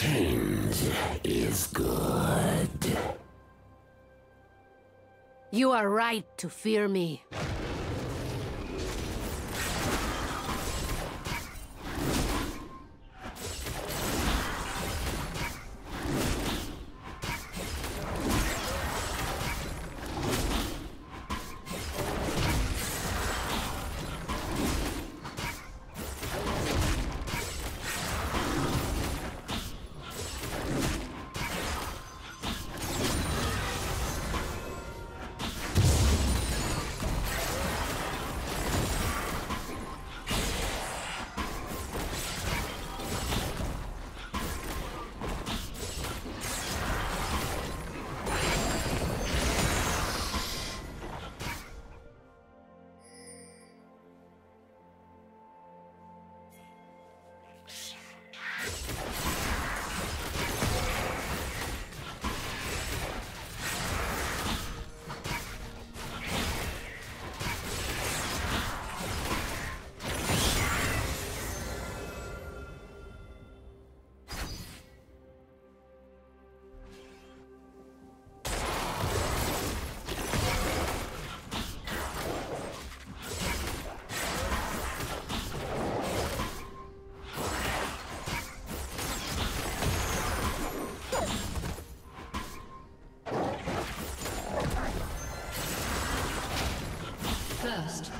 Change is good. You are right to fear me. First,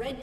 Red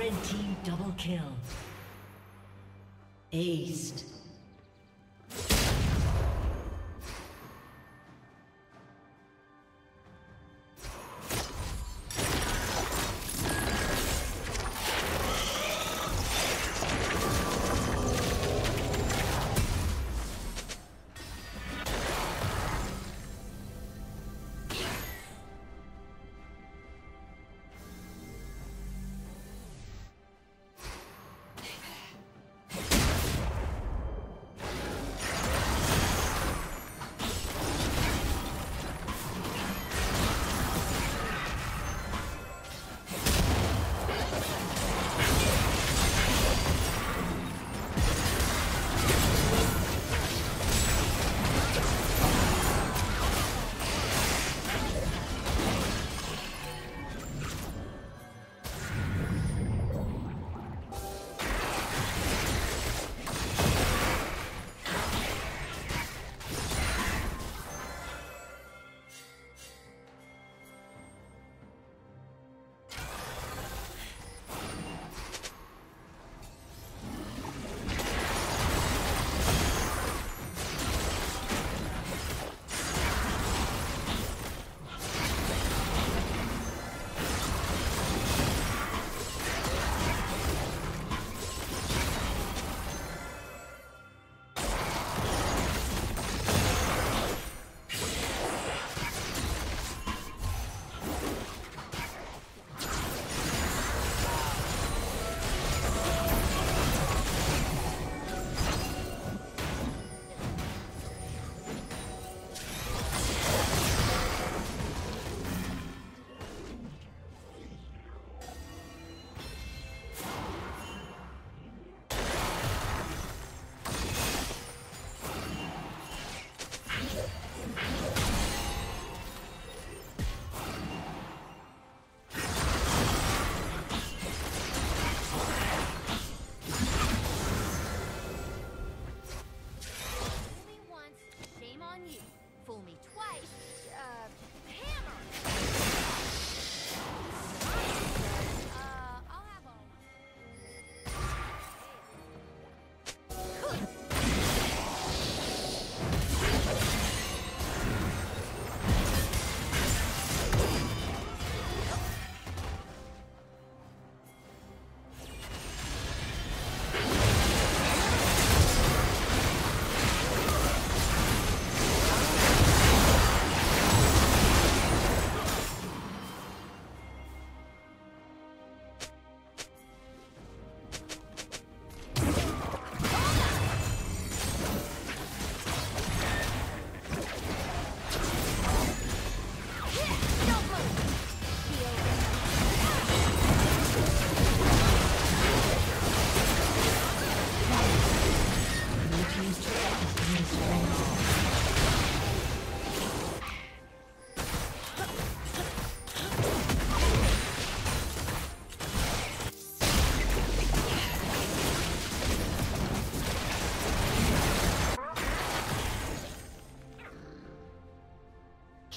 Red team double kill. Aced.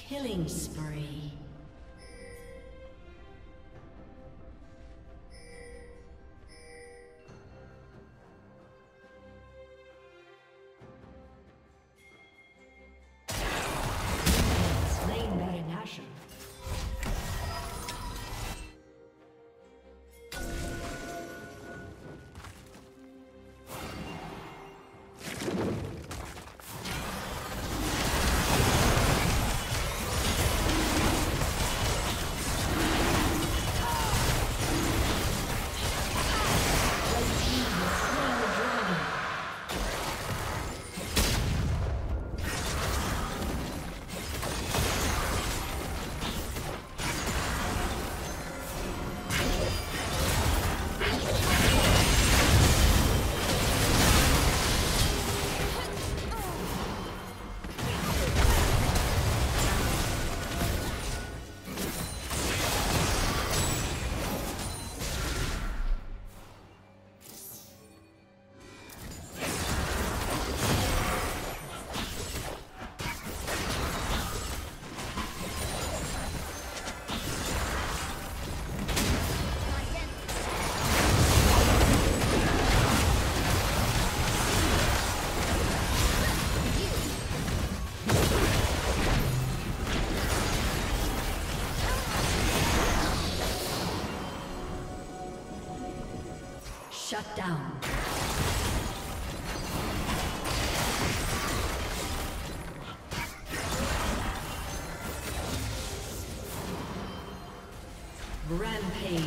Killing spree. Slain Baron Asher. Shut down. Rampage.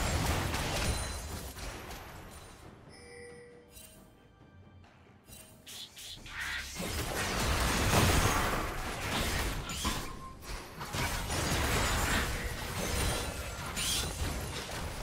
Blue team's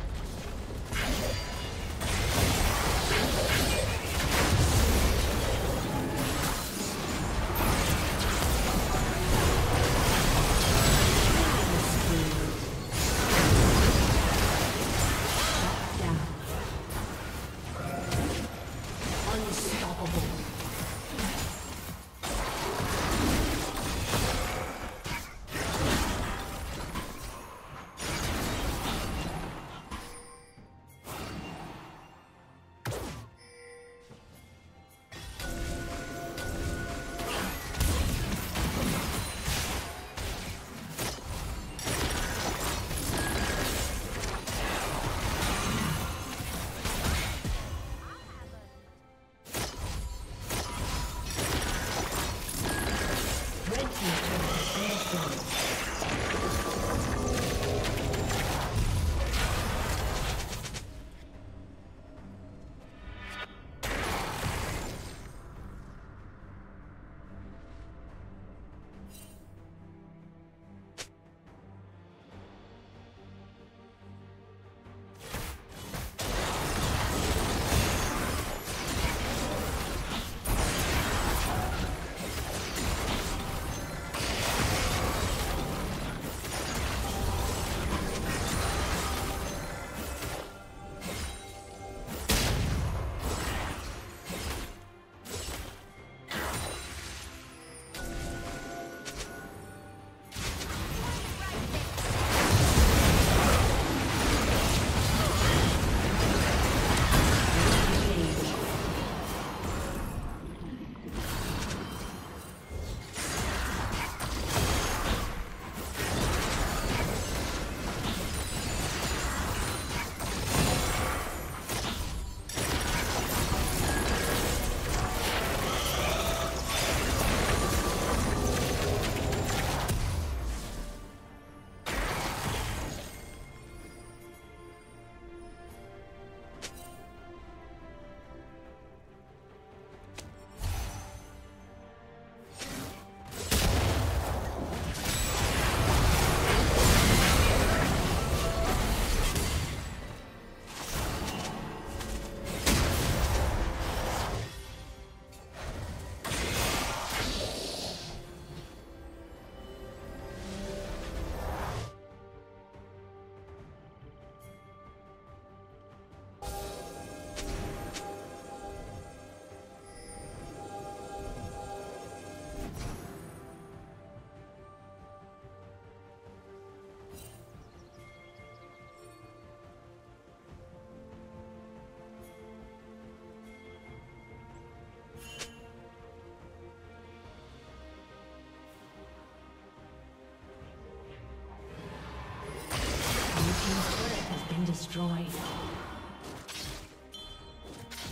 Destroyed.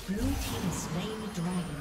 Blue team slain the dragon.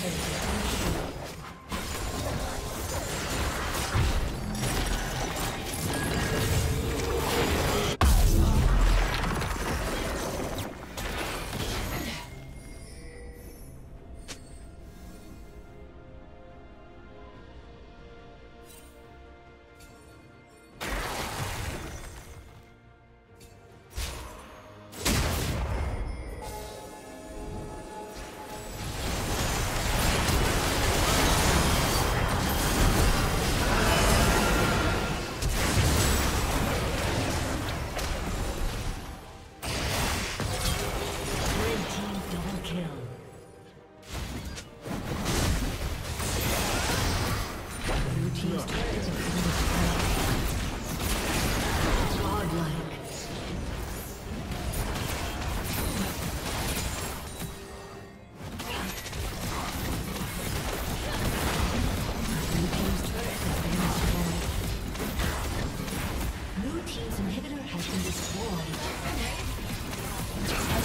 Blue team's inhibitor has been destroyed.